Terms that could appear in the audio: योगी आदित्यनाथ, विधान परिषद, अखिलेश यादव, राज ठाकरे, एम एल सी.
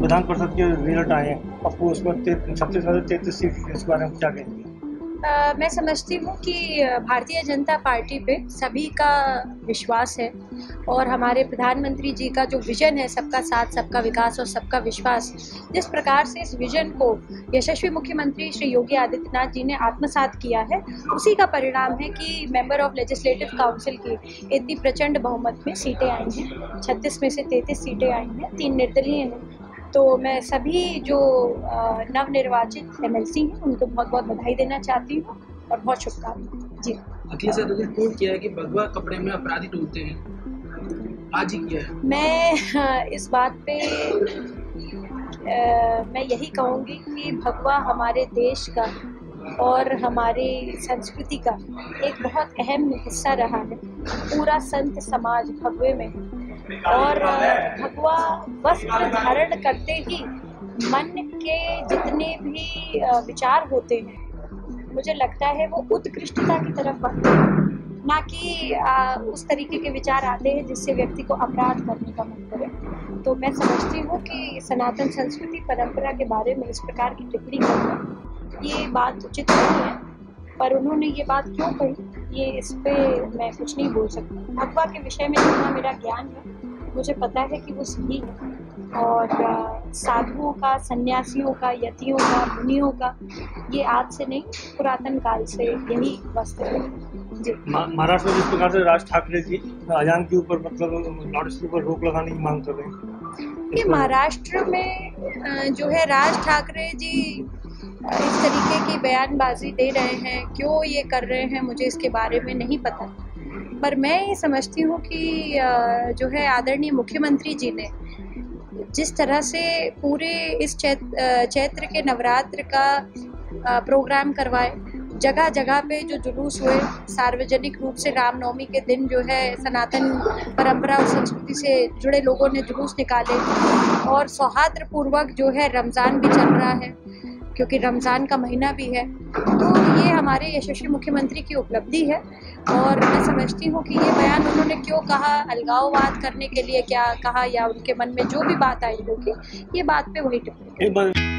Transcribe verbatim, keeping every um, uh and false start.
विधान परिषद के रिजल्ट आए हैं, आपको उसमें छत्तीस में से तैंतीस सीट इस बारे में क्या कहेंगे? Uh, मैं समझती हूँ कि भारतीय जनता पार्टी पे सभी का विश्वास है और हमारे प्रधानमंत्री जी का जो विज़न है सबका साथ सबका विकास और सबका विश्वास, जिस प्रकार से इस विज़न को यशस्वी मुख्यमंत्री श्री योगी आदित्यनाथ जी ने आत्मसात किया है, उसी का परिणाम है कि मेंबर ऑफ लेजिस्लेटिव काउंसिल की इतनी प्रचंड बहुमत में सीटें आई हैं, छत्तीस में से तैंतीस सीटें आई हैं, तीन निर्दलीय हैं। तो मैं सभी जो नवनिर्वाचित एम एल सी हैं उनको बहुत बहुत बधाई देना चाहती हूँ और बहुत शुभकामनाएं। जी, अखिलेश यादव ने ट्वीट किया है कि भगवा कपड़े में अपराधी ढूंढते हैं, आज ही किया है। मैं इस बात पे आ, मैं यही कहूँगी कि भगवा हमारे देश का और हमारी संस्कृति का एक बहुत अहम हिस्सा रहा है। पूरा संत समाज भगवे में है और भगवा वस्त्र धारण करते ही मन के जितने भी विचार होते हैं मुझे लगता है वो उत्कृष्टता की तरफ बढ़ते हैं, ना कि उस तरीके के विचार आते हैं जिससे व्यक्ति को अपराध करने का मन करे। तो मैं समझती हूँ कि सनातन संस्कृति परंपरा के बारे में इस प्रकार की टिप्पणी करना ये बात उचित नहीं है, पर उन्होंने ये बात क्यों कही ये इस पे मैं कुछ नहीं बोल सकती। भगवा के विषय में जितना मेरा ज्ञान है मुझे पता है कि वो सही है और साधुओं का, सन्यासियों का, यतियों का, मुनियों का ये आज से नहीं पुरातन काल से यही वस्त्र है। महाराष्ट्र में जिस प्रकार से राज ठाकरे जी अजान के ऊपर मतलब लाउड स्पीकर पर रोक लगाने की मांग कर रहे हैं, ये महाराष्ट्र में जो है राज ठाकरे जी इस तरीके की बयानबाजी दे रहे हैं, क्यों ये कर रहे हैं मुझे इसके बारे में नहीं पता, पर मैं ये समझती हूँ कि जो है आदरणीय मुख्यमंत्री जी ने जिस तरह से पूरे इस चैत्र चैत्र के नवरात्र का प्रोग्राम करवाए, जगह जगह पे जो जुलूस हुए, सार्वजनिक रूप से रामनवमी के दिन जो है सनातन परंपरा और संस्कृति से जुड़े लोगों ने जुलूस निकाले और सौहार्दपूर्वक जो है रमज़ान भी चल रहा है क्योंकि रमज़ान का महीना भी है, तो ये हमारे यशस्वी मुख्यमंत्री की उपलब्धि है। और मैं समझती हूँ कि ये बयान उन्होंने क्यों कहा, अलगाववाद करने के लिए क्या कहा या उनके मन में जो भी बात आई होगी ये बात पे वही टिप्पणी।